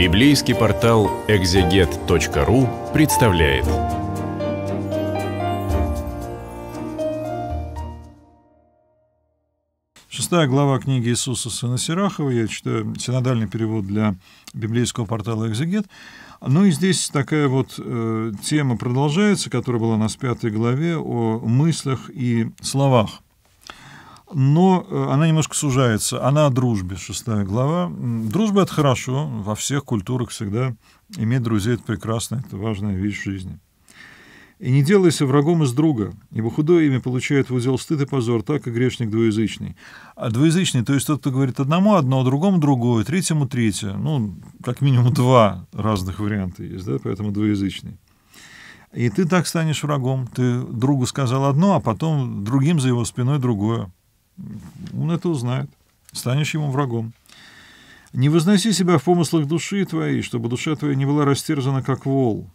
Библейский портал экзегет.ру представляет. Шестая глава книги Иисуса, сына Сирахова. Я читаю синодальный перевод для библейского портала «Экзегет». Ну и здесь такая вот тема продолжается, которая была у нас в 5 главе, о мыслях и словах. Но она немножко сужается. Она о дружбе, 6 глава. Дружба — это хорошо. Во всех культурах всегда иметь друзей — это прекрасно, это важная вещь в жизни. «И не делайся врагом из друга, ибо худое имя получает в удел стыд и позор, так и грешник двуязычный». А двуязычный, то есть тот, кто говорит одному одно, другому другое, третьему третье. Ну, как минимум два разных варианта есть, да, поэтому двуязычный. «И ты так станешь врагом. Ты другу сказал одно, а потом другим за его спиной другое. Он это узнает. Станешь ему врагом. Не возноси себя в помыслах души твоей, чтобы душа твоя не была растерзана, как вол».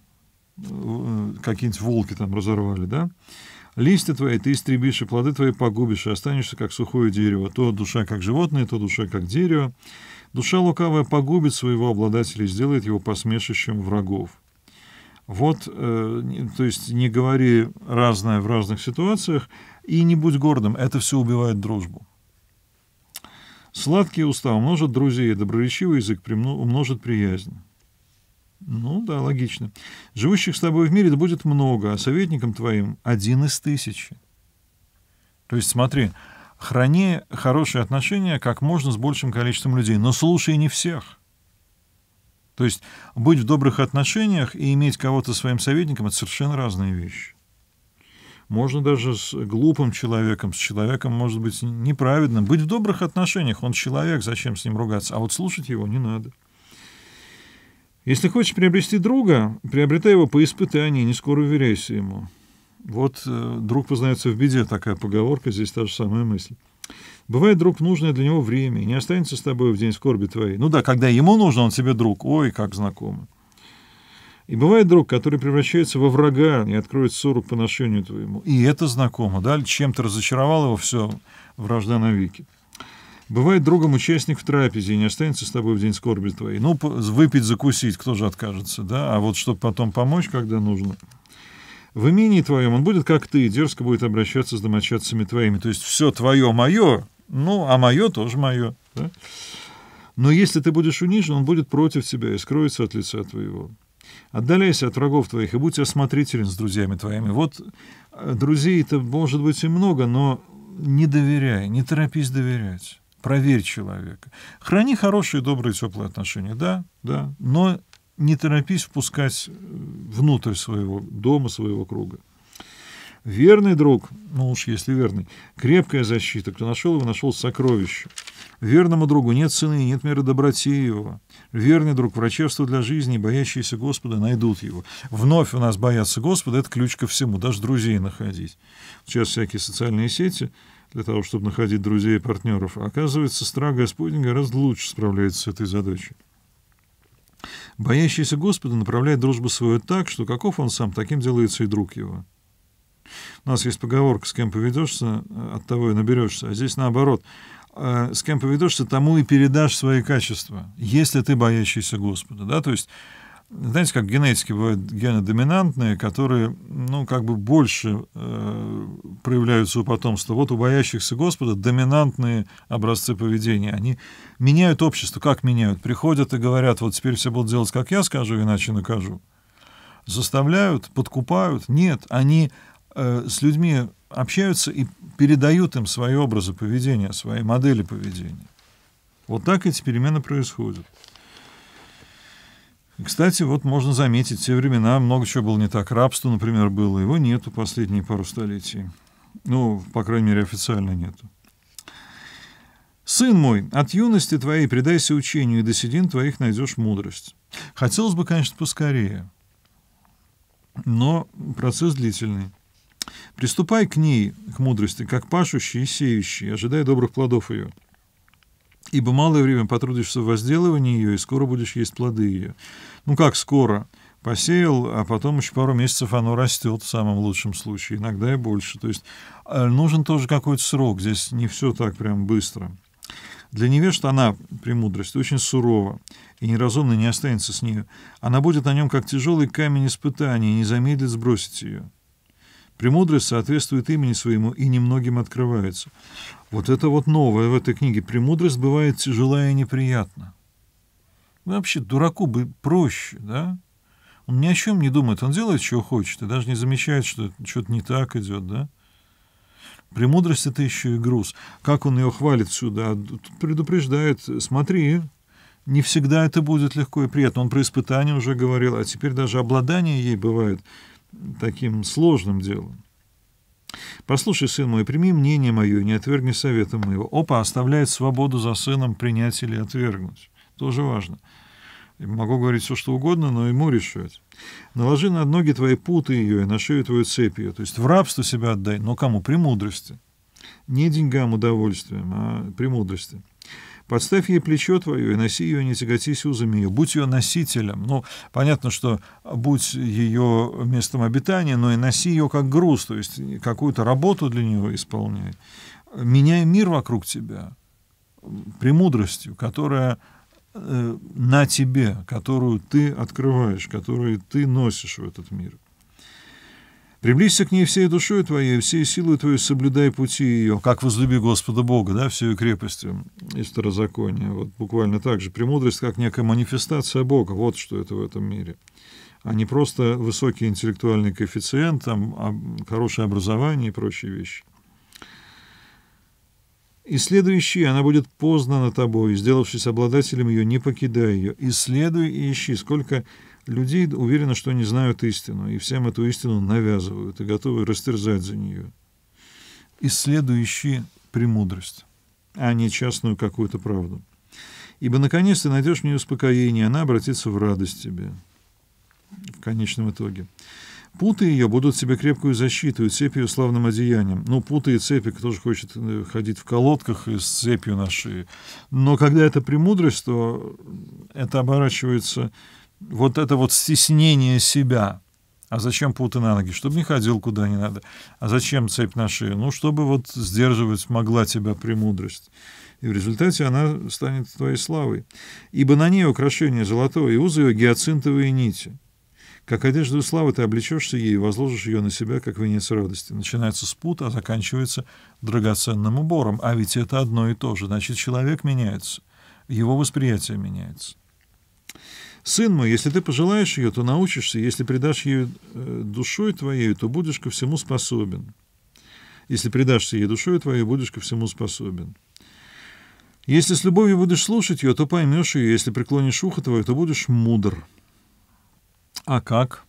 Какие-нибудь волки там разорвали, да? «Листья твои ты истребишь, и плоды твои погубишь, и останешься, как сухое дерево. То душа, как животное, то душа, как дерево. Душа лукавая погубит своего обладателя и сделает его посмешищем врагов». Вот, то есть не говори разное в разных ситуациях и не будь гордым. Это все убивает дружбу. «Сладкие уста умножат друзей, доброречивый язык умножит приязнь». Ну да, логично. «Живущих с тобой в мире да будет много, а советником твоим один из тысячи». То есть смотри, храни хорошие отношения как можно с большим количеством людей, но слушай не всех. То есть быть в добрых отношениях и иметь кого-то своим советником — это совершенно разные вещи. Можно даже с глупым человеком, с человеком, может быть, неправедным, быть в добрых отношениях. Он человек, зачем с ним ругаться? А вот слушать его не надо. «Если хочешь приобрести друга, приобретай его по испытании, не скоро уверяйся ему». Вот друг познается в беде, такая поговорка, здесь та же самая мысль. «Бывает друг нужное для него время, и не останется с тобой в день скорби твоей». Ну да, когда ему нужно, он тебе друг, ой, как знакомый. «И бывает друг, который превращается во врага и откроет ссору к поношению твоему». И это знакомо, да, чем ты разочаровал его, все, вражда навеки. «Бывает другом участник в трапезе, и не останется с тобой в день скорби твоей». Ну, выпить, закусить, кто же откажется, да? А вот чтобы потом помочь, когда нужно. «В имении твоем он будет, как ты, и дерзко будет обращаться с домочадцами твоими». То есть все твое мое, ну, а мое тоже мое. Да? «Но если ты будешь унижен, он будет против тебя и скроется от лица твоего. Отдаляйся от врагов твоих и будь осмотрителен с друзьями твоими». Вот друзей-то, может быть, и много, но не доверяй, не торопись доверять. Проверь человека. Храни хорошие, добрые, теплые отношения, да, но не торопись впускать внутрь своего дома, своего круга. «Верный друг», ну уж если верный, «крепкая защита, кто нашел его, нашел сокровище. Верному другу нет цены, нет меры доброте его. Верный друг — врачевство для жизни, боящиеся Господа найдут его». Вновь у нас бояться Господа — это ключ ко всему, даже друзей находить. Сейчас всякие социальные сети для того, чтобы находить друзей и партнеров. Оказывается, страх Господень гораздо лучше справляется с этой задачей. «Боящийся Господа направляет дружбу свою так, что каков он сам, таким делается и друг его». У нас есть поговорка: с кем поведешься, от того и наберешься. А здесь наоборот: с кем поведешься, тому и передашь свои качества, если ты боящийся Господа. Да? То есть, знаете, как в генетике бывают гены доминантные, которые, ну, как бы больше проявляются у потомства. Вот у боящихся Господа доминантные образцы поведения. Они меняют общество. Как меняют? Приходят и говорят: вот теперь все будут делать, как я скажу, иначе накажу. Заставляют, подкупают. Нет, они с людьми общаются и передают им свои образы поведения, свои модели поведения. Вот так эти перемены происходят. Кстати, вот можно заметить, в те времена много чего было не так. Рабство, например, было. Его нету последние пару столетий. Ну, по крайней мере, официально нету. «Сын мой, от юности твоей предайся учению, и до седин твоих найдешь мудрость». Хотелось бы, конечно, поскорее, но процесс длительный. «Приступай к ней, к мудрости, как пашущий и сеющий, ожидая добрых плодов ее. Ибо малое время потрудишься в возделывании ее, и скоро будешь есть плоды ее». Ну как скоро? Посеял, а потом еще пару месяцев оно растет в самом лучшем случае, иногда и больше. То есть нужен тоже какой-то срок, здесь не все так прям быстро. Для невежд она, премудрость, очень сурова, и неразумный не останется с нею. Она будет на нем, как тяжелый камень испытания, и не замедлит сбросить ее. Премудрость соответствует имени своему и немногим открывается. Вот это вот новое в этой книге. Премудрость бывает тяжела и неприятна. Вообще, дураку бы проще, да? Он ни о чем не думает, он делает, чего хочет, и даже не замечает, что что-то не так идет, да? Премудрость — это еще и груз. Как он ее хвалит сюда, предупреждает, смотри, не всегда это будет легко и приятно. Он про испытание уже говорил, а теперь даже обладание ей бывает таким сложным делом. «Послушай, сын мой, прими мнение мое, не отвергни совета моего». Опа, оставляет свободу за сыном принять или отвергнуть. Тоже важно. Могу говорить все, что угодно, но ему решать. «Наложи на ноги твои путы ее, и на шею твою цепь ее». То есть в рабство себя отдай, но кому? Премудрости. Не деньгам, удовольствием, а премудрости. «Подставь ей плечо твое, и носи ее, не тяготись узами ее». Будь ее носителем. Ну, понятно, что будь ее местом обитания, но и носи ее как груз, то есть какую-то работу для нее исполняй. Меняй мир вокруг тебя премудростью, которая на тебе, которую ты открываешь, которую ты носишь в этот мир. «Приблизься к ней всей душой твоей, всей силой твоей соблюдай пути ее, как возлюби Господа Бога», да, всей крепостью и второзакония. Вот буквально так же. Премудрость как некая манифестация Бога. Вот что это в этом мире. А не просто высокий интеллектуальный коэффициент, там, хорошее образование и прочие вещи. «И следующий, она будет познана тобой, и, сделавшись обладателем ее, не покидай ее. Исследуй и ищи». Сколько людей уверены, что не знают истину, и всем эту истину навязывают, и готовы растерзать за нее. «Исследуй и ищи» премудрость, а не частную какую-то правду. «Ибо, наконец, ты найдешь в ней успокоение, она обратится в радость тебе». В конечном итоге. «Путы ее будут тебе крепкую защиту, и цепь ее славным одеянием». Ну, путы и цепи, кто же хочет ходить в колодках и с цепью на шее. Но когда это премудрость, то это оборачивается вот это вот стеснение себя. А зачем путы на ноги? Чтобы не ходил куда не надо. А зачем цепь на шею? Ну, чтобы вот сдерживать могла тебя премудрость. И в результате она станет твоей славой. «Ибо на ней украшение золотое, и узы ее гиацинтовые нити. Как одежду славы ты облечешься ей и возложишь ее на себя, как венец радости». Начинается с пут, а заканчивается драгоценным убором. А ведь это одно и то же. Значит, человек меняется, его восприятие меняется. «Сын мой, если ты пожелаешь ее, то научишься, если предашь ее душой твоей, то будешь ко всему способен». Если предашься ей душой твоей, будешь ко всему способен. «Если с любовью будешь слушать ее, то поймешь ее, если преклонишь ухо твое, то будешь мудр». А как?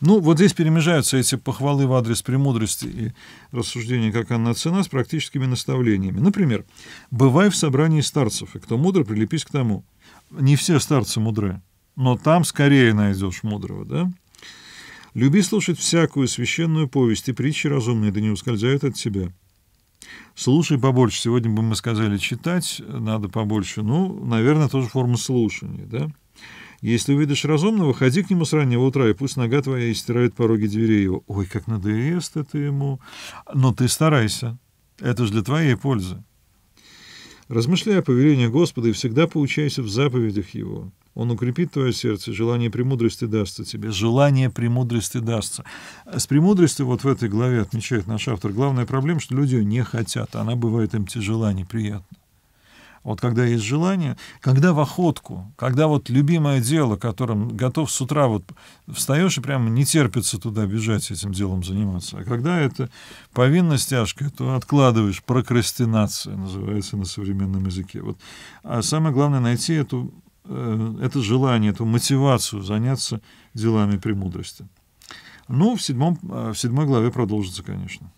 Ну, вот здесь перемежаются эти похвалы в адрес премудрости и рассуждения, как она цена, с практическими наставлениями. Например, «Бывай в собрании старцев, и кто мудр, прилепись к тому». Не все старцы мудры, но там скорее найдешь мудрого, да? «Люби слушать всякую священную повесть, и притчи разумные, да не ускользают от тебя». Слушай побольше. Сегодня бы мы сказали, читать надо побольше. Ну, наверное, тоже форма слушания, да? «Если увидишь разумного, ходи к нему с раннего утра, и пусть нога твоя истирает пороги дверей его». Ой, как надоест это ему. Но ты старайся. Это же для твоей пользы. «Размышляй о повелении Господа и всегда поучайся в заповедях его. Он укрепит твое сердце, желание премудрости дастся тебе». Желание премудрости дастся. С премудростью вот в этой главе отмечает наш автор. Главная проблема, что люди ее не хотят. Она бывает им тяжела, неприятна. Вот когда есть желание, когда в охотку, когда вот любимое дело, которым готов с утра, вот встаешь и прямо не терпится туда бежать, этим делом заниматься. А когда это повинность тяжкая, то откладываешь, прокрастинация называется на современном языке. Вот. А самое главное — найти это желание, эту мотивацию заняться делами премудрости. Ну, в седьмой главе продолжится, конечно.